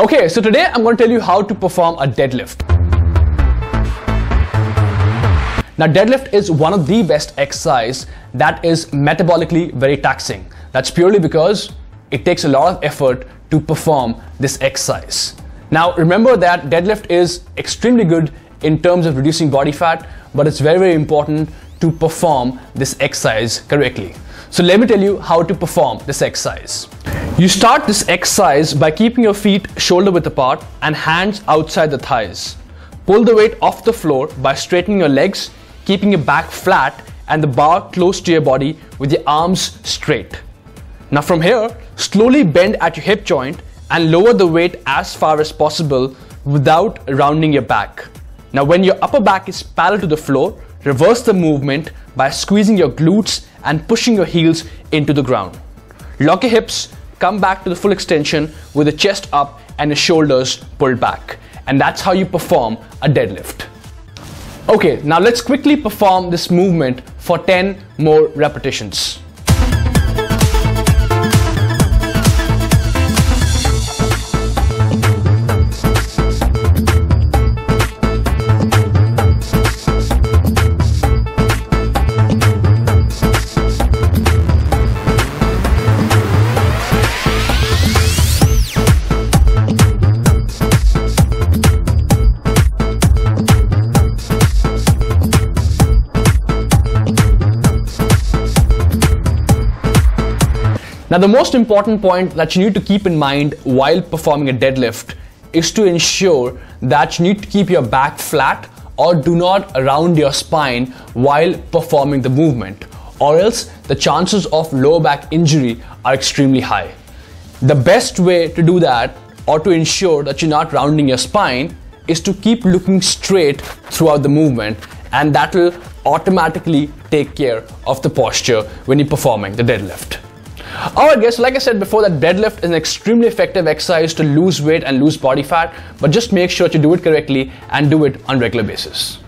Okay, so today I'm going to tell you how to perform a deadlift. Now, deadlift is one of the best exercises that is metabolically very taxing. That's purely because it takes a lot of effort to perform this exercise. Now, remember that deadlift is extremely good in terms of reducing body fat, but it's very, very important to perform this exercise correctly. So let me tell you how to perform this exercise. You start this exercise by keeping your feet shoulder width apart and hands outside the thighs. Pull the weight off the floor by straightening your legs, keeping your back flat and the bar close to your body with your arms straight. Now from here, slowly bend at your hip joint and lower the weight as far as possible without rounding your back. Now when your upper back is parallel to the floor, reverse the movement by squeezing your glutes and pushing your heels into the ground. Lock your hips, come back to the full extension with the chest up and the shoulders pulled back. And that's how you perform a deadlift. Okay, now let's quickly perform this movement for 10 more repetitions. Now, the most important point that you need to keep in mind while performing a deadlift is to ensure that you need to keep your back flat or do not round your spine while performing the movement, or else the chances of lower back injury are extremely high. The best way to do that, or to ensure that you're not rounding your spine, is to keep looking straight throughout the movement, and that will automatically take care of the posture when you're performing the deadlift. Alright guys, like I said before, that deadlift is an extremely effective exercise to lose weight and lose body fat, but just make sure to do it correctly and do it on a regular basis.